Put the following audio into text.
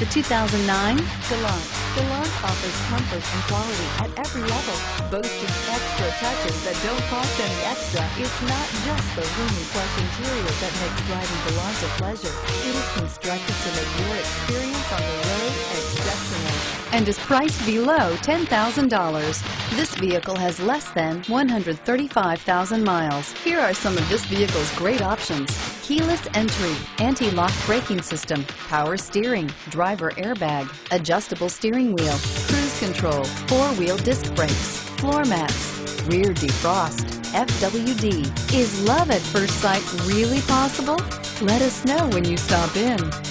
The 2009 Galant. Galant offers comfort and quality at every level, boasting extra touches that don't cost any extra. It's not just the roomy plush interior that makes driving Galant a pleasure. It is constructed to make your experience on the road exceptional and is priced below $10,000. This vehicle has less than 135,000 miles. Here are some of this vehicle's great options: keyless entry, anti-lock braking system, power steering, driver airbag, adjustable steering wheel, cruise control, four-wheel disc brakes, floor mats, rear defrost, FWD. Is love at first sight really possible? Let us know when you stop in.